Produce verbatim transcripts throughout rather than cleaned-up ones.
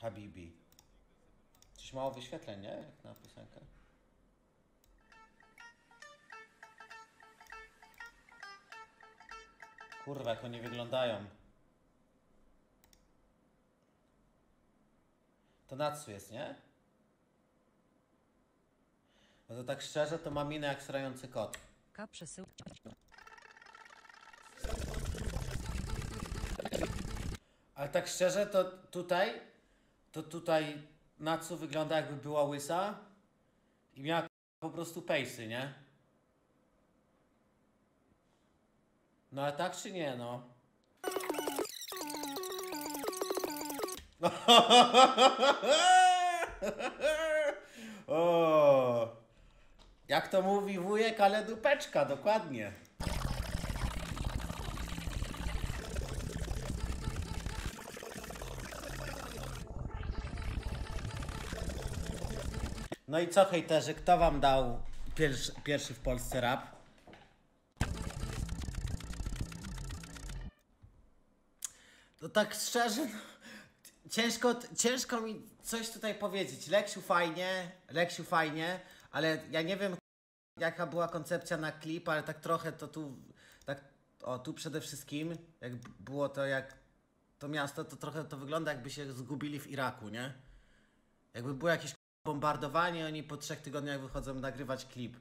Habibi. Coś mało wyświetleń, nie? Jak na piosenkę. Kurwa, jak oni wyglądają. To Natsu jest, nie? No to tak szczerze, to ma minę jak srający kot. K przesył... Ale tak szczerze, to tutaj... To tutaj Natsu wygląda jakby była łysa i miała po prostu pejsy, nie? No ale tak czy nie, no? O, jak to mówi wujek, ale dupeczka, dokładnie. No i co, hejterzy, kto wam dał pierwszy, pierwszy w Polsce rap? No tak szczerze, no, ciężko, ciężko mi coś tutaj powiedzieć. Leksiu fajnie, Leksiu fajnie, ale ja nie wiem, jaka była koncepcja na klip, ale tak trochę to tu, tak, o tu przede wszystkim, jak było to, jak to miasto, to trochę to wygląda, jakby się zgubili w Iraku, nie? Jakby było jakieś bombardowanie, oni po trzech tygodniach wychodzą nagrywać klip.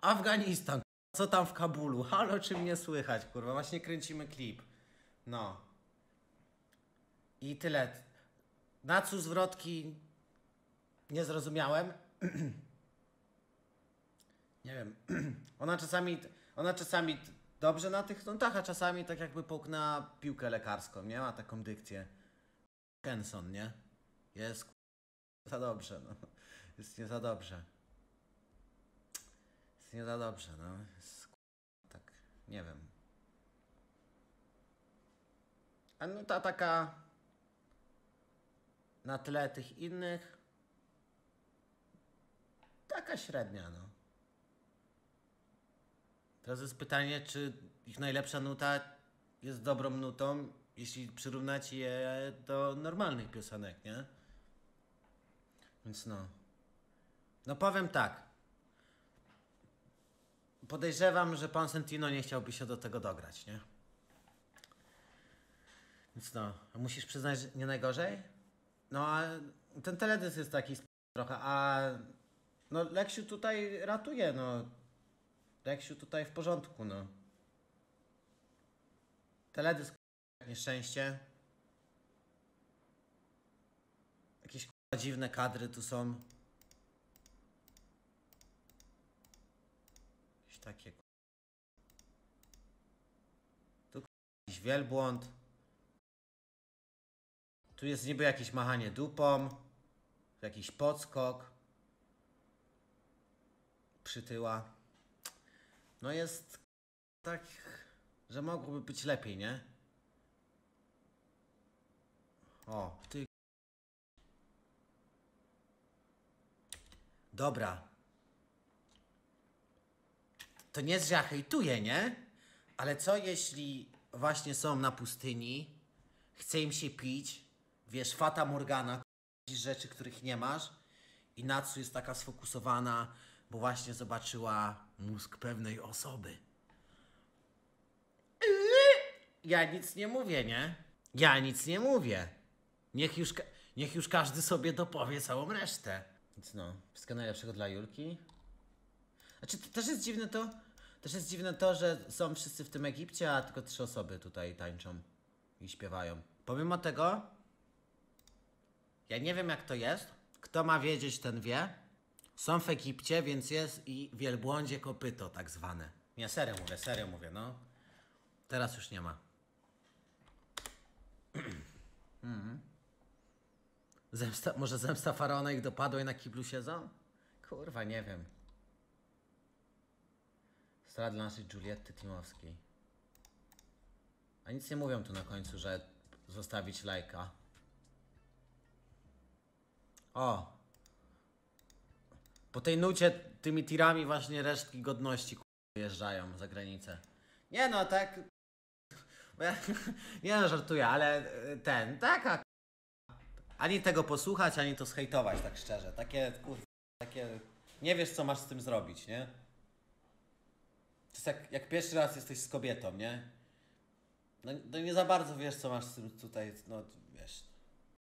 Afganistan, co tam w Kabulu? Halo, czy mnie słychać, kurwa? Właśnie kręcimy klip. No. I tyle. Natsu zwrotki nie zrozumiałem. Nie wiem. Ona czasami, ona czasami dobrze na tych nuntach, a czasami tak jakby połknęła piłkę lekarską, nie? Ma taką dykcję. Kenson, nie? Jest nie za dobrze, no. Jest nie za dobrze. Jest nie za dobrze, no. Jest tak, nie wiem. A no ta taka na tle tych innych taka średnia, no. Teraz jest pytanie, czy ich najlepsza nuta jest dobrą nutą, jeśli przyrównać je do normalnych piosenek, nie? Więc no, no powiem tak, podejrzewam, że pan Sentino nie chciałby się do tego dograć, nie? Więc no, musisz przyznać, że nie najgorzej? No a ten teledysk jest taki trochę, a no Leksiu tutaj ratuje, no. Leksiu tutaj w porządku, no. Teledysk, nieszczęście. Jakieś dziwne kadry tu są. Jakieś takie. Tu jakiś wielbłąd. Tu jest niby jakieś machanie dupą. Jakiś podskok. Przytyła. No jest tak, że mogłoby być lepiej, nie? O, ty. Dobra. To nie jest, że ja hejtuję, nie? Ale co jeśli właśnie są na pustyni, chce im się pić, wiesz, fata morgana, widzisz rzeczy, których nie masz i Natsu jest taka sfokusowana, bo właśnie zobaczyła mózg pewnej osoby. Ja nic nie mówię, nie? Ja nic nie mówię. Niech już, niech już każdy sobie dopowie całą resztę. Więc no, wszystko najlepszego dla Julki. Znaczy, to też jest dziwne to, też jest dziwne to, że są wszyscy w tym Egipcie, a tylko trzy osoby tutaj tańczą i śpiewają. Pomimo tego, ja nie wiem jak to jest. Kto ma wiedzieć, ten wie. Są w Egipcie, więc jest i wielbłądzie kopyto tak zwane. Nie, serio mówię, serio mówię, no. Teraz już nie ma. Mm. Zemsta, może zemsta Faraona ich dopadła i na kiblu siedzą? Kurwa, nie wiem. Strada dla naszej Julietty Timowskiej. A nic nie mówią tu na końcu, że zostawić lajka. O! Po tej nucie tymi tirami właśnie resztki godności wyjeżdżają za granicę. Nie no, tak... Ja, ja żartuję, ale ten, taka ani tego posłuchać, ani to zhejtować, tak szczerze. Takie, kurwa, takie... Nie wiesz, co masz z tym zrobić, nie? To jest jak, jak pierwszy raz jesteś z kobietą, nie? No, no nie za bardzo wiesz, co masz z tym tutaj, no wiesz...